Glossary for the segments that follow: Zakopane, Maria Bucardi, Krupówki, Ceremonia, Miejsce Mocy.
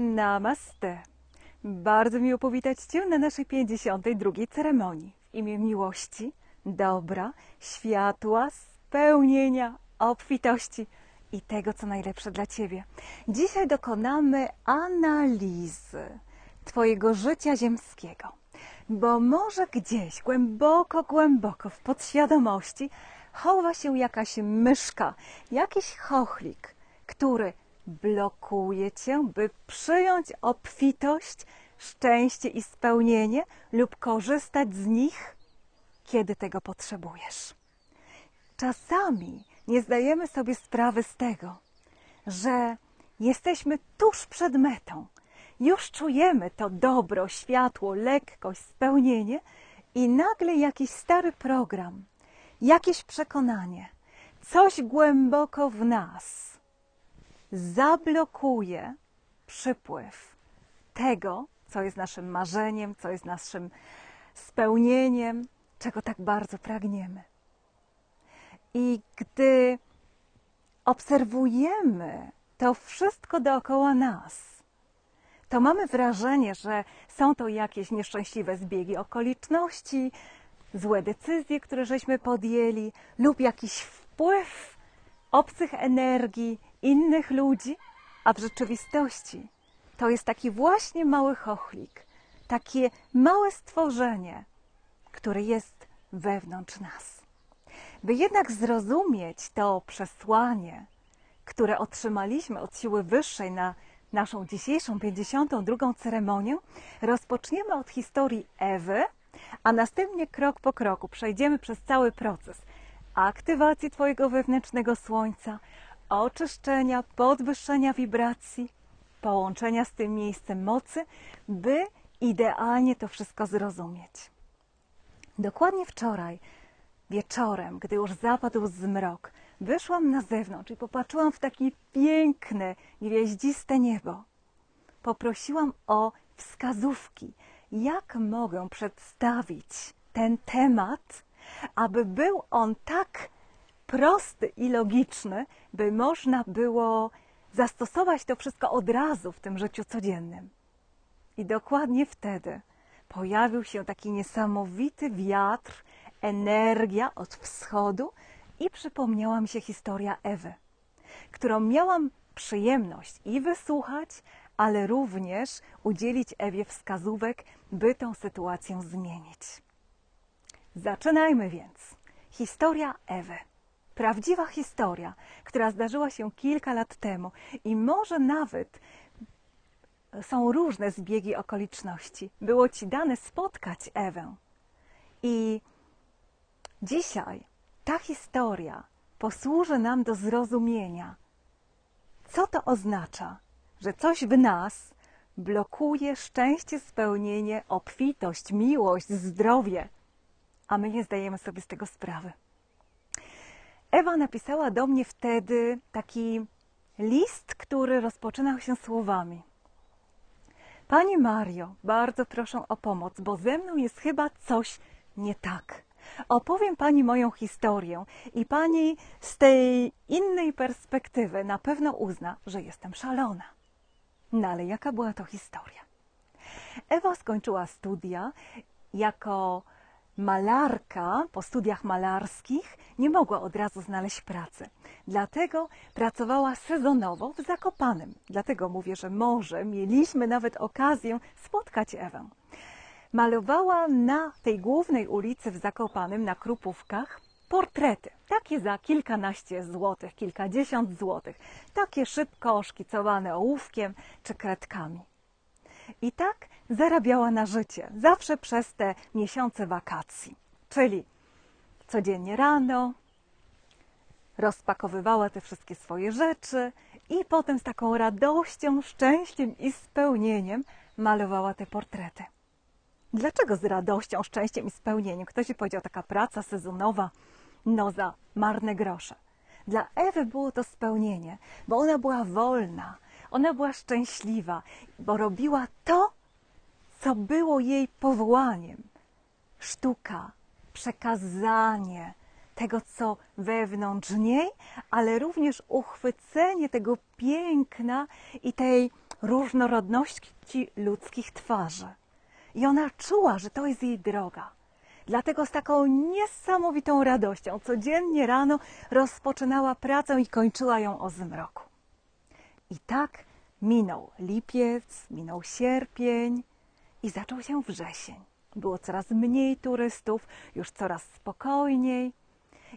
Namaste. Bardzo miło powitać Cię na naszej 52. ceremonii w imię miłości, dobra, światła, spełnienia, obfitości i tego, co najlepsze dla Ciebie. Dzisiaj dokonamy analizy Twojego życia ziemskiego, bo może gdzieś głęboko w podświadomości chowa się jakaś myszka, jakiś chochlik, który blokuje Cię, by przyjąć obfitość, szczęście i spełnienie lub korzystać z nich, kiedy tego potrzebujesz. Czasami nie zdajemy sobie sprawy z tego, że jesteśmy tuż przed metą. Już czujemy to dobro, światło, lekkość, spełnienie i nagle jakiś stary program, jakieś przekonanie, coś głęboko w nas zablokuje przypływ tego, co jest naszym marzeniem, co jest naszym spełnieniem, czego tak bardzo pragniemy. I gdy obserwujemy to wszystko dookoła nas, to mamy wrażenie, że są to jakieś nieszczęśliwe zbiegi okoliczności, złe decyzje, które żeśmy podjęli, lub jakiś wpływ obcych energii, innych ludzi, a w rzeczywistości to jest taki właśnie mały chochlik, takie małe stworzenie, które jest wewnątrz nas. By jednak zrozumieć to przesłanie, które otrzymaliśmy od siły wyższej na naszą dzisiejszą 52. ceremonię, rozpoczniemy od historii Ewy, a następnie krok po kroku przejdziemy przez cały proces aktywacji Twojego wewnętrznego słońca, oczyszczenia, podwyższenia wibracji, połączenia z tym miejscem mocy, by idealnie to wszystko zrozumieć. Dokładnie wczoraj wieczorem, gdy już zapadł zmrok, wyszłam na zewnątrz i popatrzyłam w takie piękne, gwieździste niebo. Poprosiłam o wskazówki, jak mogę przedstawić ten temat, aby był on tak prosty i logiczny, by można było zastosować to wszystko od razu w tym życiu codziennym. I dokładnie wtedy pojawił się taki niesamowity wiatr, energia od wschodu i przypomniała mi się historia Ewy, którą miałam przyjemność i wysłuchać, ale również udzielić Ewie wskazówek, by tą sytuację zmienić. Zaczynajmy więc. Historia Ewy. Prawdziwa historia, która zdarzyła się kilka lat temu i może nawet są różne zbiegi okoliczności. Było Ci dane spotkać Ewę. I dzisiaj ta historia posłuży nam do zrozumienia, co to oznacza, że coś w nas blokuje szczęście, spełnienie, obfitość, miłość, zdrowie, a my nie zdajemy sobie z tego sprawy. Ewa napisała do mnie wtedy taki list, który rozpoczynał się słowami: Pani Mario, bardzo proszę o pomoc, bo ze mną jest chyba coś nie tak. Opowiem Pani moją historię i Pani z tej innej perspektywy na pewno uzna, że jestem szalona. No ale jaka była to historia? Ewa skończyła studia jako malarka, po studiach malarskich nie mogła od razu znaleźć pracy. Dlatego pracowała sezonowo w Zakopanem. Dlatego mówię, że może mieliśmy nawet okazję spotkać Ewę. Malowała na tej głównej ulicy w Zakopanem, na Krupówkach, portrety. Takie za kilkanaście złotych, kilkadziesiąt złotych. Takie szybko szkicowane ołówkiem czy kredkami. I tak zarabiała na życie, zawsze przez te miesiące wakacji. Czyli codziennie rano rozpakowywała te wszystkie swoje rzeczy i potem z taką radością, szczęściem i spełnieniem malowała te portrety. Dlaczego z radością, szczęściem i spełnieniem? Ktoś mi powiedział, taka praca sezonowa, no za marne grosze. Dla Ewy było to spełnienie, bo ona była wolna, ona była szczęśliwa, bo robiła to, co było jej powołaniem. Sztuka, przekazanie tego, co wewnątrz niej, ale również uchwycenie tego piękna i tej różnorodności ludzkich twarzy. I ona czuła, że to jest jej droga. Dlatego z taką niesamowitą radością codziennie rano rozpoczynała pracę i kończyła ją o zmroku. I tak minął lipiec, minął sierpień i zaczął się wrzesień. Było coraz mniej turystów, już coraz spokojniej.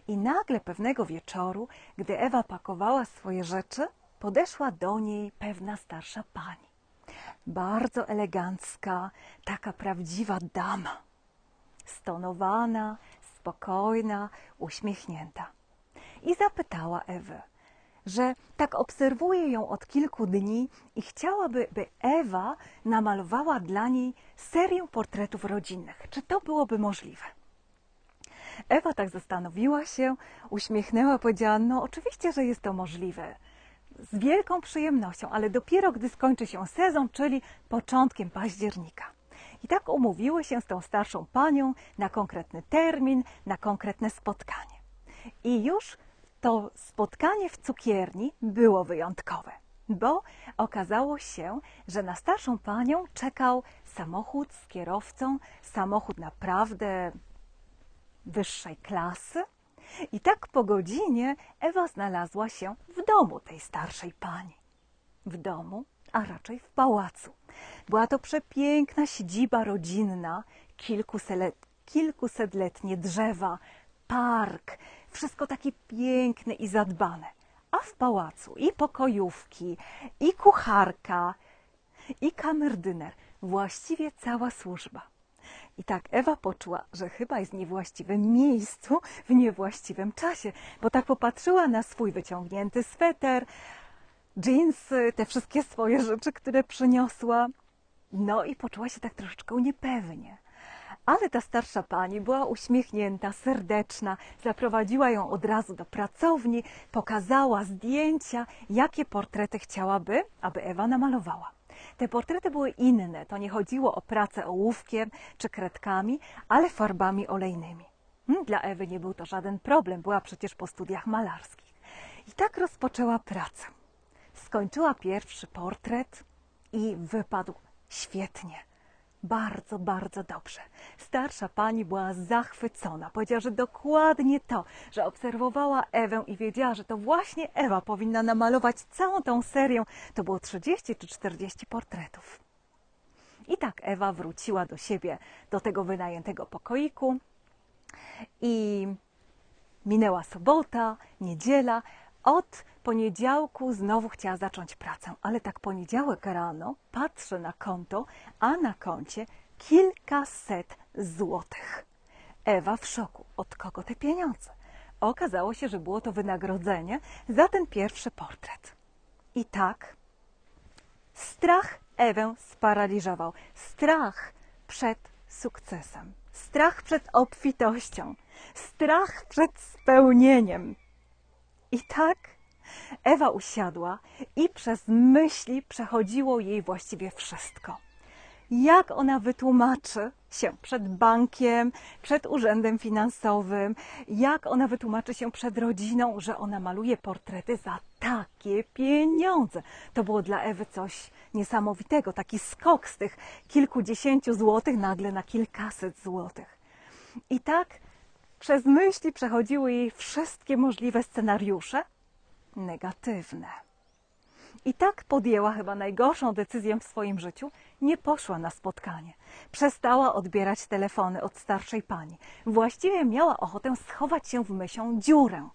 I nagle pewnego wieczoru, gdy Ewa pakowała swoje rzeczy, podeszła do niej pewna starsza pani. Bardzo elegancka, taka prawdziwa dama. Stonowana, spokojna, uśmiechnięta. I zapytała Ewę, że tak obserwuje ją od kilku dni i chciałaby, by Ewa namalowała dla niej serię portretów rodzinnych. Czy to byłoby możliwe? Ewa tak zastanowiła się, uśmiechnęła, powiedziała, no oczywiście, że jest to możliwe. Z wielką przyjemnością, ale dopiero gdy skończy się sezon, czyli początkiem października. I tak umówiły się z tą starszą panią na konkretny termin, na konkretne spotkanie. I już to spotkanie w cukierni było wyjątkowe, bo okazało się, że na starszą panią czekał samochód z kierowcą, samochód naprawdę wyższej klasy. I tak po godzinie Ewa znalazła się w domu tej starszej pani. W domu, a raczej w pałacu. Była to przepiękna siedziba rodzinna, kilkusetletnie drzewa, park, wszystko takie piękne i zadbane. A w pałacu i pokojówki, i kucharka, i kamerdyner, właściwie cała służba. I tak Ewa poczuła, że chyba jest w niewłaściwym miejscu, w niewłaściwym czasie, bo tak popatrzyła na swój wyciągnięty sweter, dżinsy, te wszystkie swoje rzeczy, które przyniosła. No i poczuła się tak troszeczkę niepewnie. Ale ta starsza pani była uśmiechnięta, serdeczna, zaprowadziła ją od razu do pracowni, pokazała zdjęcia, jakie portrety chciałaby, aby Ewa namalowała. Te portrety były inne, to nie chodziło o pracę ołówkiem czy kredkami, ale farbami olejnymi. Dla Ewy nie był to żaden problem, była przecież po studiach malarskich. I tak rozpoczęła pracę. Skończyła pierwszy portret i wypadł świetnie. Bardzo, bardzo dobrze. Starsza pani była zachwycona. Powiedziała, że dokładnie to, że obserwowała Ewę i wiedziała, że to właśnie Ewa powinna namalować całą tą serię. To było 30 czy 40 portretów. I tak Ewa wróciła do siebie, do tego wynajętego pokoiku i minęła sobota, niedziela. Od poniedziałku znowu chciała zacząć pracę, ale tak poniedziałek rano patrzy na konto, a na koncie kilkaset złotych. Ewa w szoku. Od kogo te pieniądze? Okazało się, że było to wynagrodzenie za ten pierwszy portret. I tak strach Ewę sparaliżował. Strach przed sukcesem. Strach przed obfitością. Strach przed spełnieniem. I tak Ewa usiadła i przez myśli przechodziło jej właściwie wszystko. Jak ona wytłumaczy się przed bankiem, przed urzędem finansowym, jak ona wytłumaczy się przed rodziną, że ona maluje portrety za takie pieniądze. To było dla Ewy coś niesamowitego, taki skok z tych kilkudziesięciu złotych nagle na kilkaset złotych. I tak przez myśli przechodziły jej wszystkie możliwe scenariusze negatywne. I tak podjęła chyba najgorszą decyzję w swoim życiu. Nie poszła na spotkanie. Przestała odbierać telefony od starszej pani. Właściwie miała ochotę schować się w mysią dziurę.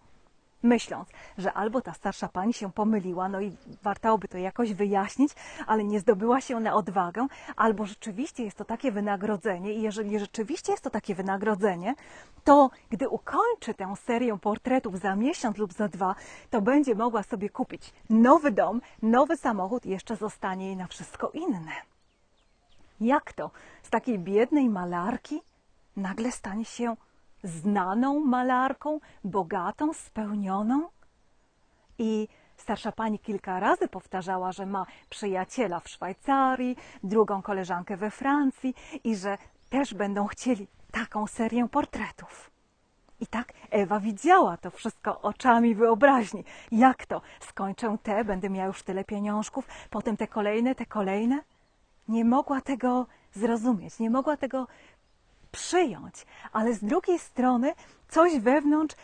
Myśląc, że albo ta starsza pani się pomyliła, no i wartałoby to jakoś wyjaśnić, ale nie zdobyła się na odwagę, albo rzeczywiście jest to takie wynagrodzenie i jeżeli rzeczywiście jest to takie wynagrodzenie, to gdy ukończy tę serię portretów za miesiąc lub za dwa, to będzie mogła sobie kupić nowy dom, nowy samochód i jeszcze zostanie jej na wszystko inne. Jak to z takiej biednej malarki nagle stanie się znaną malarką, bogatą, spełnioną? I starsza pani kilka razy powtarzała, że ma przyjaciela w Szwajcarii, drugą koleżankę we Francji i że też będą chcieli taką serię portretów. I tak Ewa widziała to wszystko oczami wyobraźni. Jak to? Skończę te, będę miała już tyle pieniążków, potem te kolejne, te kolejne. Nie mogła tego zrozumieć, nie mogła tego przyjąć. Ale z drugiej strony coś wewnątrz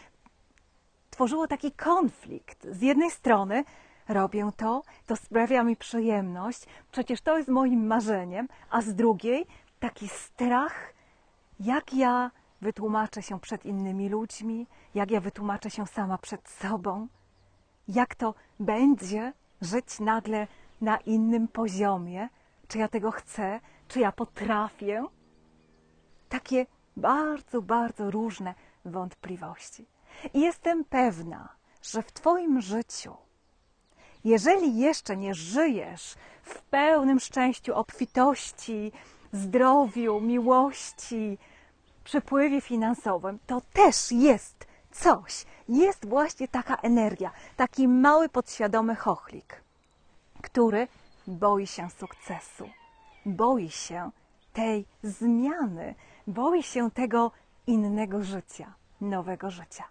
tworzyło taki konflikt. Z jednej strony robię to, to sprawia mi przyjemność, przecież to jest moim marzeniem, a z drugiej taki strach, jak ja wytłumaczę się przed innymi ludźmi, jak ja wytłumaczę się sama przed sobą, jak to będzie żyć nagle na innym poziomie, czy ja tego chcę, czy ja potrafię. Takie bardzo, bardzo różne wątpliwości. I jestem pewna, że w Twoim życiu, jeżeli jeszcze nie żyjesz w pełnym szczęściu, obfitości, zdrowiu, miłości, przepływie finansowym, to też jest coś. Jest właśnie taka energia, taki mały podświadomy chochlik, który boi się sukcesu, boi się tej zmiany, boi się tego innego życia, nowego życia.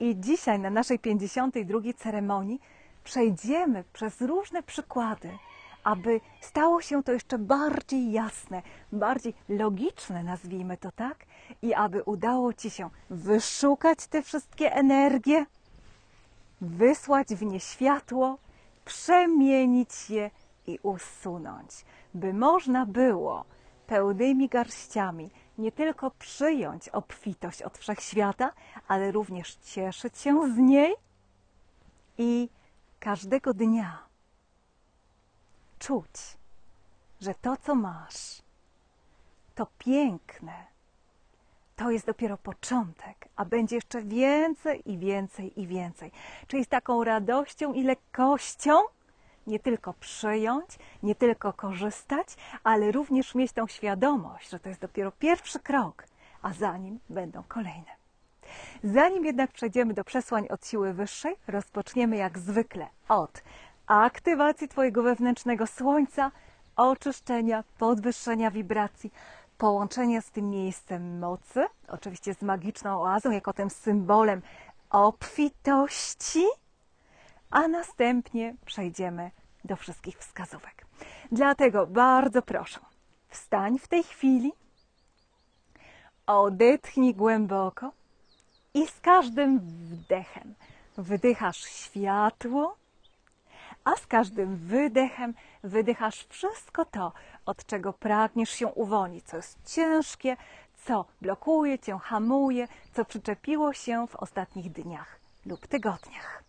I dzisiaj na naszej 52. ceremonii przejdziemy przez różne przykłady, aby stało się to jeszcze bardziej jasne, bardziej logiczne, nazwijmy to tak, i aby udało Ci się wyszukać te wszystkie energie, wysłać w nie światło, przemienić je i usunąć, by można było pełnymi garściami nie tylko przyjąć obfitość od wszechświata, ale również cieszyć się z niej i każdego dnia czuć, że to, co masz, to piękne, to jest dopiero początek, a będzie jeszcze więcej i więcej i więcej. Czyli z taką radością i lekkością nie tylko przyjąć, nie tylko korzystać, ale również mieć tą świadomość, że to jest dopiero pierwszy krok, a za nim będą kolejne. Zanim jednak przejdziemy do przesłań od siły wyższej, rozpoczniemy jak zwykle od aktywacji Twojego wewnętrznego słońca, oczyszczenia, podwyższenia wibracji, połączenia z tym miejscem mocy, oczywiście z magiczną oazą, jako tym symbolem obfitości, a następnie przejdziemy do wszystkich wskazówek. Dlatego bardzo proszę, wstań w tej chwili, odetchnij głęboko i z każdym wdechem wydychasz światło, a z każdym wydechem wydychasz wszystko to, od czego pragniesz się uwolnić, co jest ciężkie, co blokuje Cię, hamuje, co przyczepiło się w ostatnich dniach lub tygodniach.